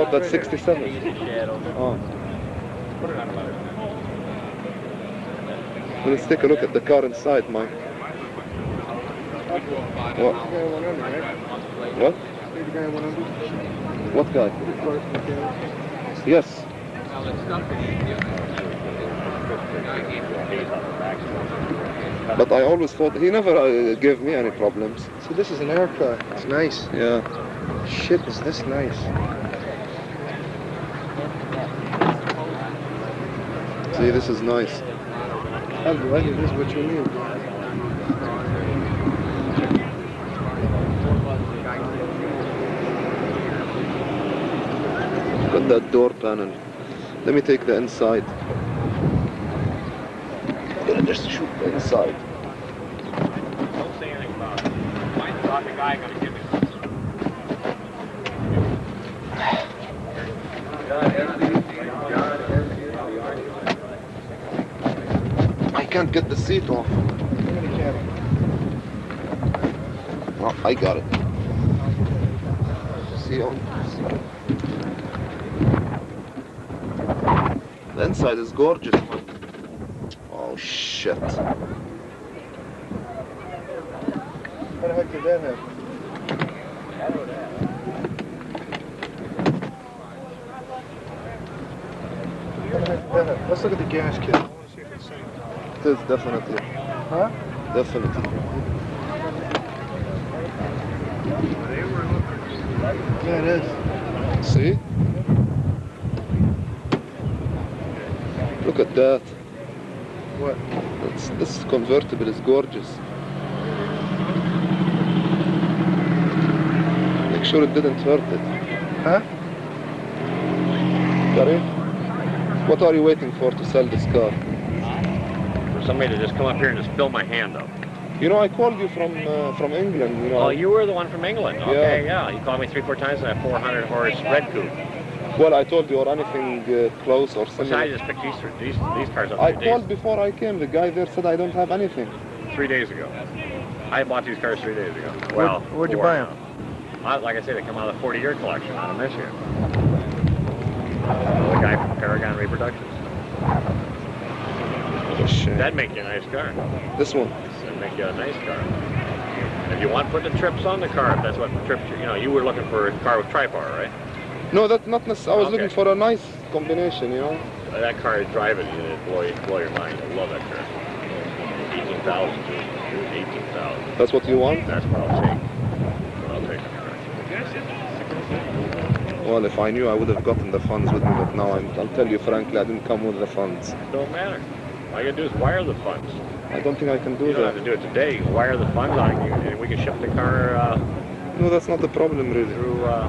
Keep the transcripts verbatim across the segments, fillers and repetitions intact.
Well, that's sixty-seven. Oh. Let's take a look at the car inside, Mike. What? What? What guy? Yes. But I always thought he never uh, gave me any problems. So this is an aircraft. It's nice. Yeah. Shit, is this nice? See, this is nice. How do I do this? What you mean? Got that door panel. Let me take the inside. Just shoot the inside. Don't say anything about it. Mine's not the guy gonna give it. I can't get the seat off. Well, I got it. See you. The inside is gorgeous. Oh shit. How the heck did that happen? Let's look at the gas kit. I want to see if it's safe. It is definitely. Huh? Definitely. Yeah, it is. See? Look at that. What? It's, this convertible is gorgeous. Make sure it didn't hurt it. Huh? Sorry? What are you waiting for to sell this car? For somebody to just come up here and just fill my hand up. You know, I called you from uh, from England. You know. Oh, you were the one from England. Okay, yeah. yeah. You called me three, four times in that four hundred horse red coupe. Well, I told you, or anything uh, close or similar. I just picked these, these, these cars up I called days. Before I came. The guy there said I don't have anything. Three days ago. I bought these cars three days ago. Well, Where, where'd you buy them? I, like I said, they come out of the forty year collection out of Michigan. Uh, the guy from Paragon Reproductions. Oh, shit. That'd make you a nice car. This one? That'd make you a nice car. If you want, put the trips on the car, if that's what the trips, you know, you were looking for a car with tripod, right? No, that's not necessary. I was okay. looking for a nice combination, you know. That car is driving, and it blow, blow your mind. I love that car. eighteen thousand, eighteen thousand. That's what you want? That's what I'll take. I'll take the car. Well, if I knew, I would have gotten the funds with me, but now I'm, I'll tell you frankly, I didn't come with the funds. It don't matter. All you can do is wire the funds. I don't think I can do that. You don't that. have to do it today. You can wire the funds on you, and we can ship the car. Uh, no, that's not the problem, really. Through, uh,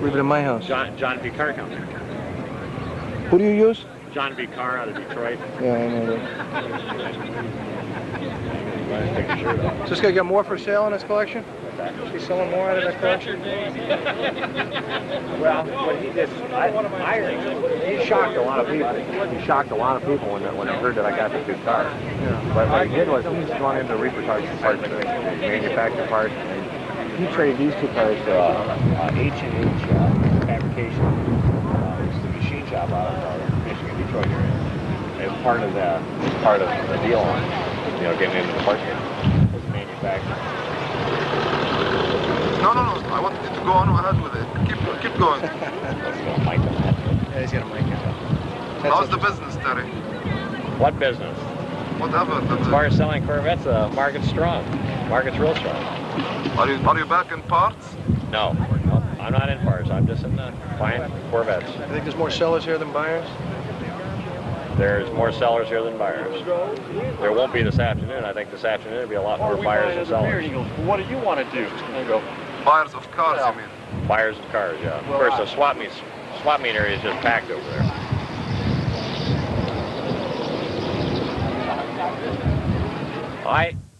Leave it in my house. John, John V. Carr Company. Who do you use? John V. Carr out of Detroit. Yeah, I know that. Is this guy got more for sale in his collection? Is he selling more out of that collection? Well, what he did, I, I, he shocked a lot of people. He shocked a lot of people when, when they heard that I got the two cars. Yeah. But what he did was he just gone into the reproduction parts, the manufactured parts. He traded these two cars to H and H Fabrication, uh, which is a machine shop out of uh, Michigan, Detroit area. As part of that, as part of the deal on, you know, getting into the market as a manufacturer. No, no, no. I want you to go on ahead with it. Keep, keep going. Let's go, Mike. Yeah, he's got a mic. How's the business, Terry? What business? Whatever. As far as selling Corvettes, the uh, market's strong. Market's real strong. Are you, are you back in parts? No, no, I'm not in parts. I'm just in the buying Corvettes. You think there's more sellers here than buyers? There's more sellers here than buyers. There won't be this afternoon. I think this afternoon there'll be a lot more buyers than sellers. What do you want to do? Go. Buyers of cars, you mean? Buyers of cars, yeah. Of course, the swap meet, swap meet area is just packed over there. All right.